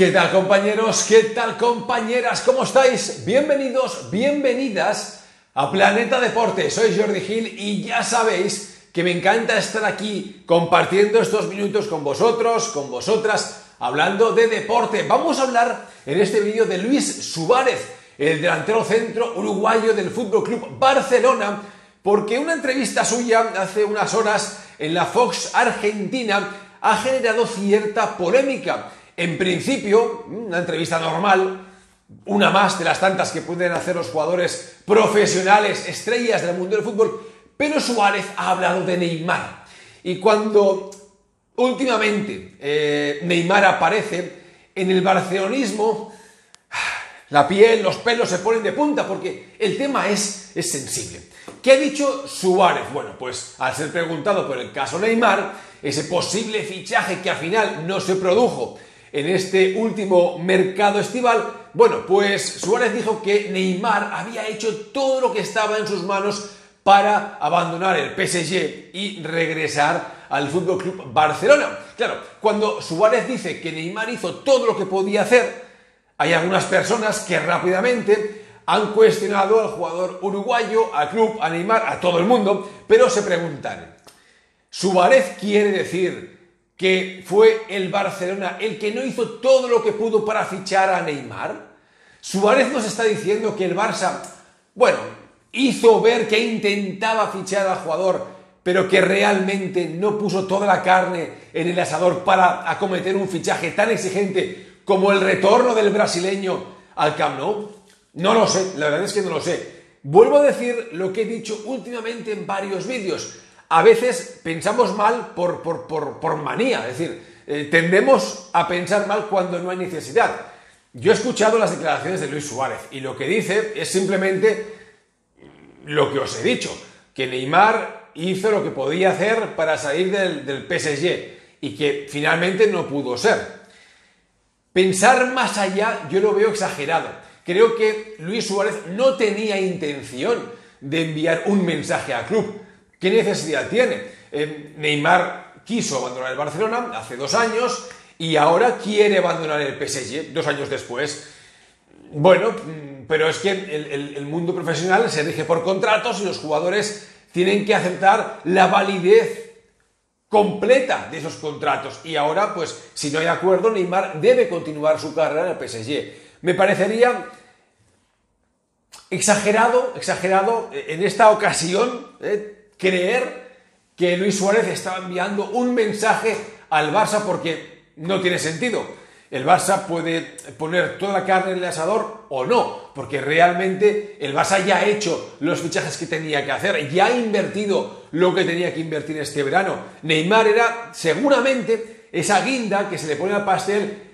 ¿Qué tal, compañeros? ¿Qué tal, compañeras? ¿Cómo estáis? Bienvenidos, bienvenidas a Planeta Deporte. Soy Jordi Gil y ya sabéis que me encanta estar aquí compartiendo estos minutos con vosotros, con vosotras, hablando de deporte. Vamos a hablar en este vídeo de Luis Suárez, el delantero centro uruguayo del FC Barcelona, porque una entrevista suya hace unas horas en la Fox Argentina ha generado cierta polémica. En principio, una entrevista normal, una más de las tantas que pueden hacer los jugadores profesionales, estrellas del mundo del fútbol, pero Suárez ha hablado de Neymar. Y cuando últimamente Neymar aparece en el barcelonismo, la piel, los pelos se ponen de punta porque el tema es sensible. ¿Qué ha dicho Suárez? Bueno, pues al ser preguntado por el caso Neymar, ese posible fichaje que al final no se produjo en este último mercado estival, bueno, pues Suárez dijo que Neymar había hecho todo lo que estaba en sus manos para abandonar el PSG y regresar al FC Barcelona. Claro, cuando Suárez dice que Neymar hizo todo lo que podía hacer, hay algunas personas que rápidamente han cuestionado al jugador uruguayo, al club, a Neymar, a todo el mundo, pero se preguntan, ¿Suárez quiere decir que fue el Barcelona el que no hizo todo lo que pudo para fichar a Neymar? Suárez nos está diciendo que el Barça, bueno, hizo ver que intentaba fichar al jugador, pero que realmente no puso toda la carne en el asador para acometer un fichaje tan exigente como el retorno del brasileño al Camp Nou. No lo sé, la verdad es que no lo sé. Vuelvo a decir lo que he dicho últimamente en varios vídeos. A veces pensamos mal por manía, es decir, tendemos a pensar mal cuando no hay necesidad. Yo he escuchado las declaraciones de Luis Suárez y lo que dice es simplemente lo que os he dicho, que Neymar hizo lo que podía hacer para salir del PSG y que finalmente no pudo ser. Pensar más allá yo lo veo exagerado. Creo que Luis Suárez no tenía intención de enviar un mensaje al club. ¿Qué necesidad tiene? Neymar quiso abandonar el Barcelona hace 2 años y ahora quiere abandonar el PSG 2 años después. Bueno, pero es que el mundo profesional se rige por contratos y los jugadores tienen que aceptar la validez completa de esos contratos. Y ahora, pues, si no hay acuerdo, Neymar debe continuar su carrera en el PSG. Me parecería exagerado en esta ocasión, creer que Luis Suárez estaba enviando un mensaje al Barça porque no tiene sentido. El Barça puede poner toda la carne en el asador o no, porque realmente el Barça ya ha hecho los fichajes que tenía que hacer, ya ha invertido lo que tenía que invertir este verano. Neymar era seguramente esa guinda que se le pone al pastel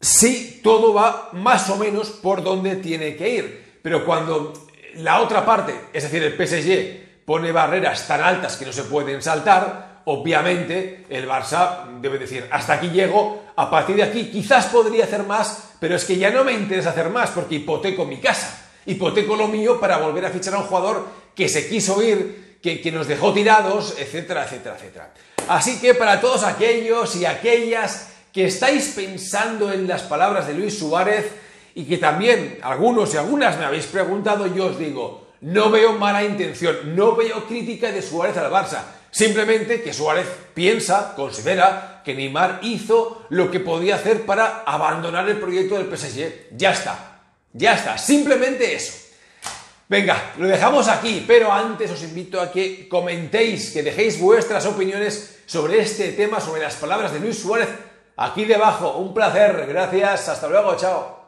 si todo va más o menos por donde tiene que ir. Pero cuando la otra parte, es decir, el PSG, pone barreras tan altas que no se pueden saltar, obviamente el Barça debe decir, hasta aquí llego, a partir de aquí quizás podría hacer más, pero es que ya no me interesa hacer más porque hipoteco mi casa, hipoteco lo mío para volver a fichar a un jugador que se quiso ir, que nos dejó tirados, etcétera, etcétera, etcétera. Así que para todos aquellos y aquellas que estáis pensando en las palabras de Luis Suárez y que también algunos y algunas me habéis preguntado, yo os digo, no veo mala intención, no veo crítica de Suárez al Barça. Simplemente que Suárez piensa, considera que Neymar hizo lo que podía hacer para abandonar el proyecto del PSG. Ya está, ya está. Simplemente eso. Venga, lo dejamos aquí, pero antes os invito a que comentéis, que dejéis vuestras opiniones sobre este tema, sobre las palabras de Luis Suárez, aquí debajo. Un placer, gracias, hasta luego, chao.